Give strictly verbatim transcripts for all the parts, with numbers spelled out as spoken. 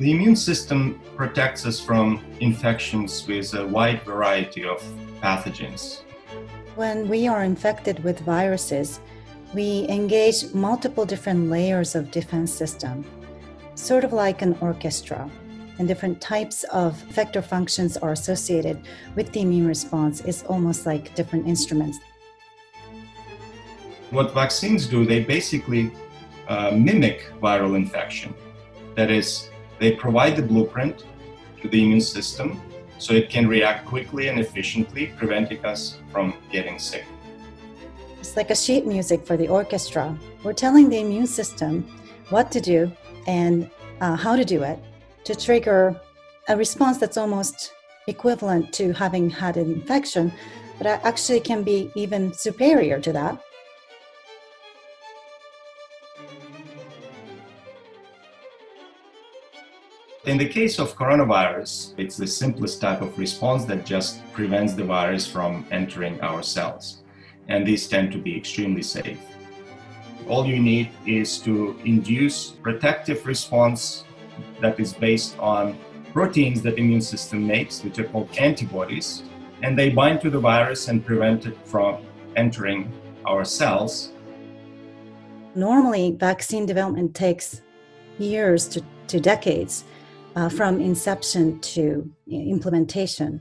The immune system protects us from infections with a wide variety of pathogens. When we are infected with viruses, we engage multiple different layers of defense system, sort of like an orchestra, and different types of effector functions are associated with the immune response. It's almost like different instruments. What vaccines do, they basically uh, mimic viral infection. That is, they provide the blueprint to the immune system so it can react quickly and efficiently, preventing us from getting sick. It's like a sheet music for the orchestra. We're telling the immune system what to do and uh, how to do it to trigger a response that's almost equivalent to having had an infection, but actually can be even superior to that. In the case of coronavirus, it's the simplest type of response that just prevents the virus from entering our cells. And these tend to be extremely safe. All you need is to induce protective response that is based on proteins that the immune system makes, which are called antibodies, and they bind to the virus and prevent it from entering our cells. Normally, vaccine development takes years to, to decades. Uh, from inception to implementation.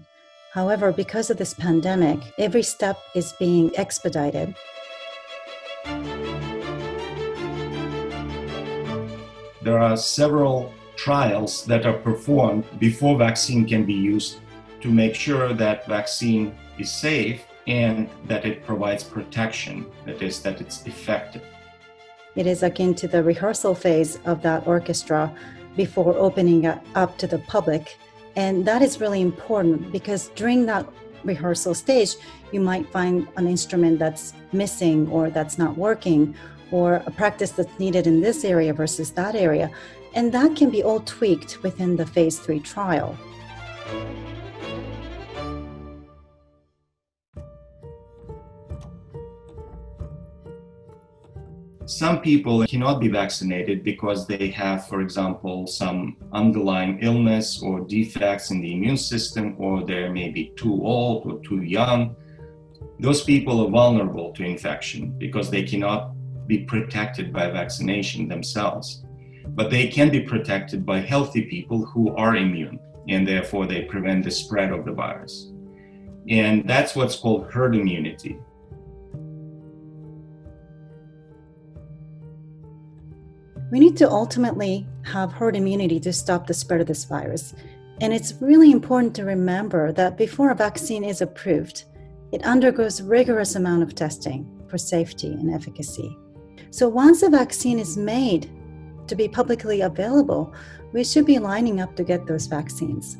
However, because of this pandemic, every step is being expedited. There are several trials that are performed before vaccine can be used to make sure that vaccine is safe and that it provides protection, that is, that it's effective. It is akin to the rehearsal phase of that orchestra before opening up to the public. And that is really important because during that rehearsal stage, you might find an instrument that's missing or that's not working, or a practice that's needed in this area versus that area. And that can be all tweaked within the phase three trial. Some people cannot be vaccinated because they have, for example, some underlying illness or defects in the immune system, or they may be too old or too young. Those people are vulnerable to infection because they cannot be protected by vaccination themselves. But they can be protected by healthy people who are immune, and therefore they prevent the spread of the virus. And that's what's called herd immunity. We need to ultimately have herd immunity to stop the spread of this virus. And it's really important to remember that before a vaccine is approved, it undergoes a rigorous amount of testing for safety and efficacy. So once a vaccine is made to be publicly available, we should be lining up to get those vaccines.